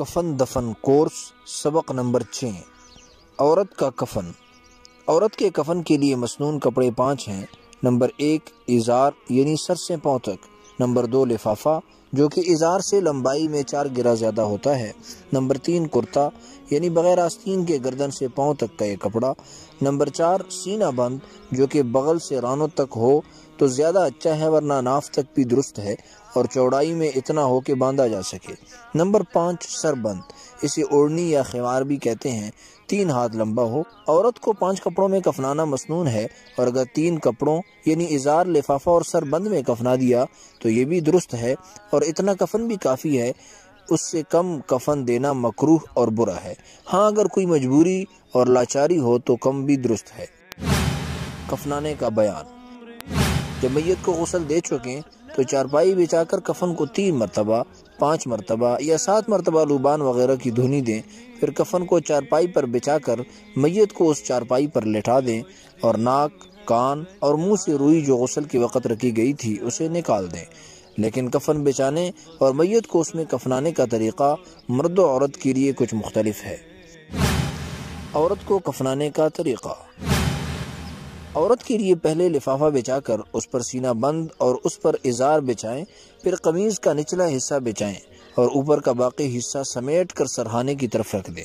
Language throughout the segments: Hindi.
कफन दफन कोर्स सबक नंबर 6 औरत का कफन। औरत के कफन के लिए मसनून कपड़े 5 हैं। नंबर 1 इज़ार यानी सर से पाँव तक। नंबर 2 लिफाफा जो कि इज़ार से लंबाई में 4 गिरा ज़्यादा होता है। नंबर 3 कुर्ता यानी बग़ैर आस्तीन के गर्दन से पाँव तक का ये कपड़ा। नंबर 4 सीना बंद जो कि बगल से रानों तक हो तो ज़्यादा अच्छा है, वरना नाफ तक भी दुरुस्त है और चौड़ाई में इतना हो कि बांधा जा सके। नंबर 5 सरबंद, इसे ओढ़नी या खिमार भी कहते हैं, 3 हाथ लंबा हो। औरत को 5 कपड़ों में कफनाना मसनून है और अगर 3 कपड़ों यानी इज़ार लिफाफा और सरबंद में कफना दिया तो ये भी दुरुस्त है और इतना कफन भी काफ़ी है, उससे कम कफन देना मकरूह और बुरा है। हाँ, अगर कोई मजबूरी और लाचारी हो तो कम भी दुरुस्त है। कफनाने का बयान। जब मैयत को गुस्ल दे चुकें तो चारपाई बिछाकर कफन को 3 मरतबा, 5 मरतबा या 7 मरतबा लुबान वगैरह की धुनी दें। फिर कफन को चारपाई पर बिछाकर मैयत को उस चारपाई पर लेटा दें और नाक, कान और मुंह से रुई जो गुस्ल के वक़्त रखी गई थी उसे निकाल दें। लेकिन कफन बिछाने और मैयत को उसमें कफनाने का तरीक़ा मर्द और औरत के लिए कुछ मुख्तलिफ है। औरत को कफनाने का तरीक़ा। औरत के लिए पहले लिफाफा बिछाकर उस पर सीना बंद और उस पर इज़ार बिछाएं, फिर कमीज़ का निचला हिस्सा बिछाएं और ऊपर का बाकी हिस्सा समेट कर सरहाने की तरफ रख दें।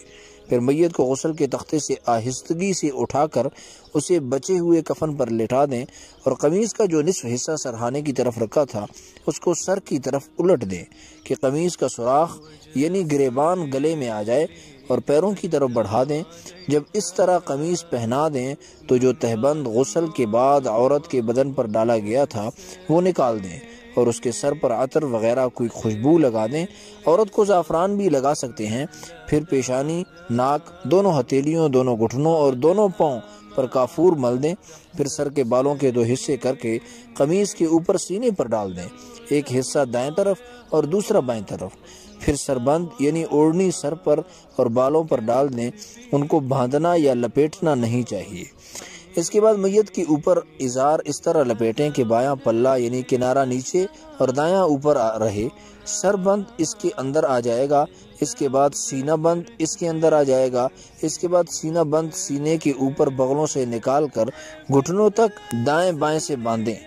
फिर मैयत को गुस्ल के तख्ते से आहिस्तगी से उठाकर उसे बचे हुए कफन पर लिटा दें और कमीज़ का जो निसफ हिस्सा सरहाने की तरफ रखा था उसको सर की तरफ उलट दें कि कमीज़ का सुराख यानी गिरेबान गले में आ जाए और पैरों की तरफ बढ़ा दें। जब इस तरह कमीज़ पहना दें तो जो तहबंद गुस्ल के बाद औरत के बदन पर डाला गया था वो निकाल दें और उसके सर पर अतर वगैरह कोई खुशबू लगा दें। औरत को ज़ाफ़रान भी लगा सकते हैं। फिर पेशानी, नाक, दोनों हथेलियों, दोनों घुटनों और दोनों पाँव पर काफूर मल दें। फिर सर के बालों के 2 हिस्से करके कमीज़ के ऊपर सीने पर डाल दें, एक हिस्सा दाएं तरफ और दूसरा बाएं तरफ। फिर सरबंद यानी ओढ़नी सर पर और बालों पर डाल दें, उनको बांधना या लपेटना नहीं चाहिए। इसके बाद मैयत के ऊपर इज़ार इस तरह लपेटें कि बायां पल्ला यानी किनारा नीचे और दायां ऊपर रहे। सरबंद इसके अंदर आ जाएगा, इसके बाद सीना बंद इसके अंदर आ जाएगा, इसके बाद सीना बंद सीने के ऊपर बगलों से निकाल कर घुटनों तक दाएं बाएं से बांधें।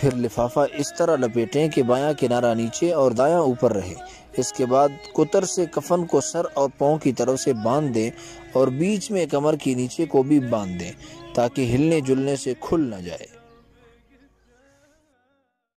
फिर लिफाफा इस तरह लपेटें कि बायां किनारा नीचे और दायां ऊपर रहे। इसके बाद कुतर से कफन को सर और पाँव की तरफ से बांध दें और बीच में कमर के नीचे को भी बांध दें ताकि हिलने जुलने से खुल न जाए।